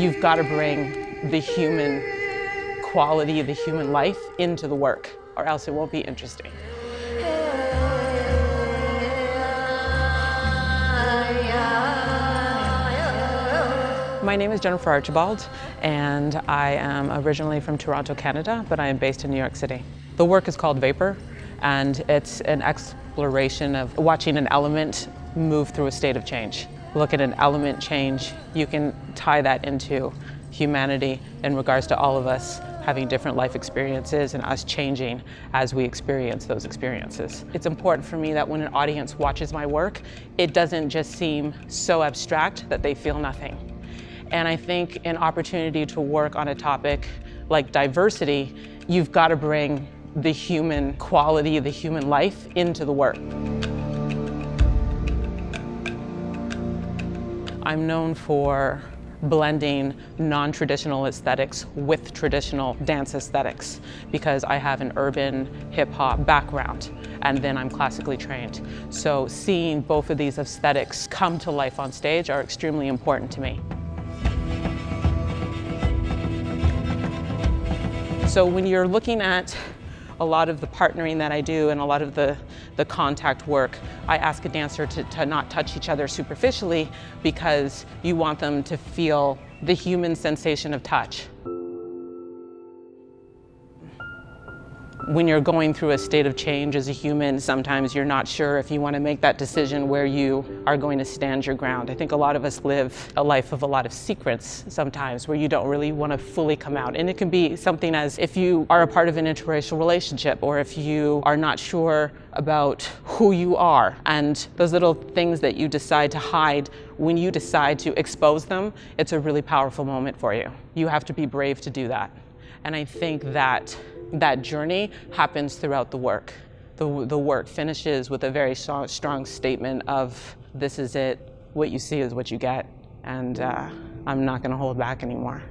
you've got to bring the human quality, the human life into the work, or else it won't be interesting. My name is Jennifer Archibald, and I am originally from Toronto, Canada, but I am based in New York City. The work is called Vapor, and it's an exploration of watching an element move through a state of change. Look at an element change. You can tie that into humanity in regards to all of us having different life experiences and us changing as we experience those experiences. It's important for me that when an audience watches my work, it doesn't just seem so abstract that they feel nothing. And I think an opportunity to work on a topic like diversity, you've got to bring the human quality, the human life into the work. I'm known for blending non-traditional aesthetics with traditional dance aesthetics because I have an urban hip-hop background, and then I'm classically trained. So seeing both of these aesthetics come to life on stage are extremely important to me. So when you're looking at a lot of the partnering that I do and a lot of the contact work, I ask a dancer to not touch each other superficially because you want them to feel the human sensation of touch. When you're going through a state of change as a human, sometimes you're not sure if you want to make that decision where you are going to stand your ground. I think a lot of us live a life of a lot of secrets sometimes where you don't really want to fully come out. And it can be something as if you are a part of an interracial relationship or if you are not sure about who you are. And those little things that you decide to hide, when you decide to expose them, it's a really powerful moment for you. You have to be brave to do that. And I think that journey happens throughout the work. The work finishes with a very strong statement of, this is it, what you see is what you get, and I'm not going to hold back anymore.